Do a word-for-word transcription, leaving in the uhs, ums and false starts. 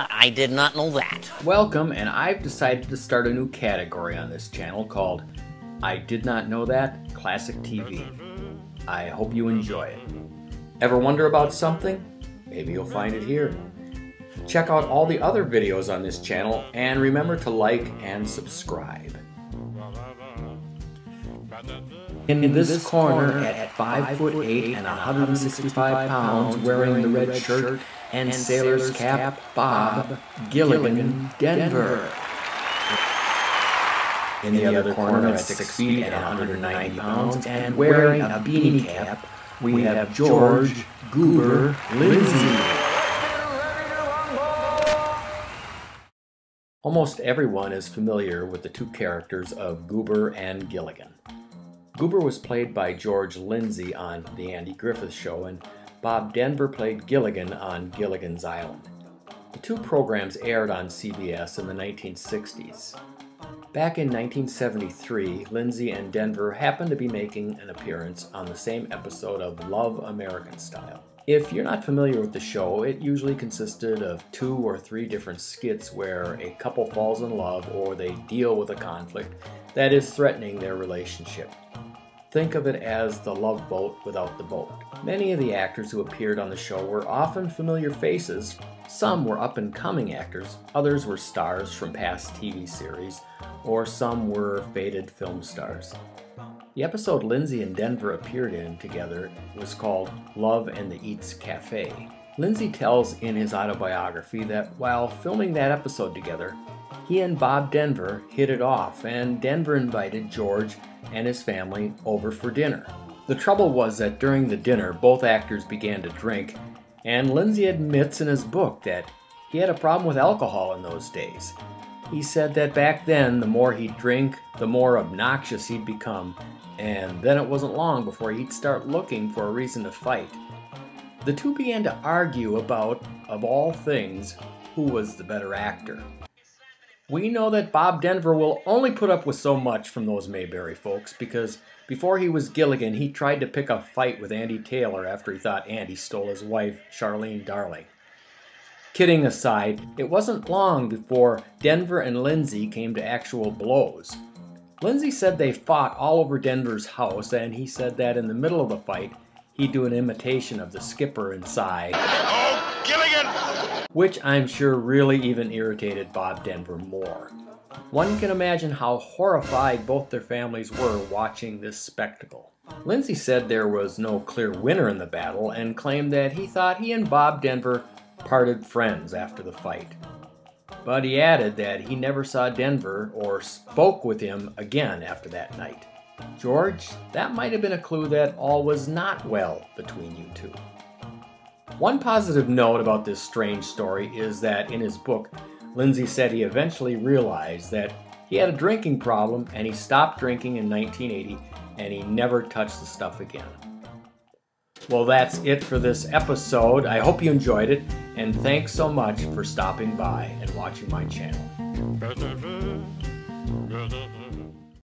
I Did Not Know That. Welcome, and I've decided to start a new category on this channel called I Did Not Know That Classic T V. I hope you enjoy it. Ever wonder about something? Maybe you'll find it here. Check out all the other videos on this channel, and remember to like and subscribe. In, in this, this corner, corner at five foot eight and one hundred sixty-five pounds, wearing the red shirt and, and sailor's cap, Bob Gilligan, Denver. In the, in the other corner at six feet and one hundred ninety pounds and wearing a beanie cap, we have George Goober Lindsey. Almost everyone is familiar with the two characters of Goober and Gilligan. Goober was played by George Lindsey on The Andy Griffith Show, and Bob Denver played Gilligan on Gilligan's Island. The two programs aired on C B S in the nineteen sixties. Back in nineteen seventy-three, Lindsey and Denver happened to be making an appearance on the same episode of Love American Style. If you're not familiar with the show, it usually consisted of two or three different skits where a couple falls in love or they deal with a conflict that is threatening their relationship. Think of it as the Love Boat without the boat. Many of the actors who appeared on the show were often familiar faces. Some were up-and-coming actors, others were stars from past T V series, or some were faded film stars. The episode Lindsey and Denver appeared in together was called Love and the Eats Cafe. Lindsey tells in his autobiography that while filming that episode together, he and Bob Denver hit it off, and Denver invited George and his family over for dinner. The trouble was that during the dinner, both actors began to drink, and Lindsey admits in his book that he had a problem with alcohol in those days. He said that back then, the more he'd drink, the more obnoxious he'd become, and then it wasn't long before he'd start looking for a reason to fight. The two began to argue about, of all things, who was the better actor. We know that Bob Denver will only put up with so much from those Mayberry folks because before he was Gilligan, he tried to pick a fight with Andy Taylor after he thought Andy stole his wife, Charlene Darling. Kidding aside, it wasn't long before Denver and Lindsey came to actual blows. Lindsey said they fought all over Denver's house, and he said that in the middle of the fight, he'd do an imitation of the skipper and sigh. Oh, Gilligan! Which I'm sure really even irritated Bob Denver more. One can imagine how horrified both their families were watching this spectacle. Lindsey said there was no clear winner in the battle and claimed that he thought he and Bob Denver parted friends after the fight. But he added that he never saw Denver or spoke with him again after that night. George, that might have been a clue that all was not well between you two. One positive note about this strange story is that in his book, Lindsey said he eventually realized that he had a drinking problem and he stopped drinking in nineteen eighty and he never touched the stuff again. Well, that's it for this episode. I hope you enjoyed it, and thanks so much for stopping by and watching my channel.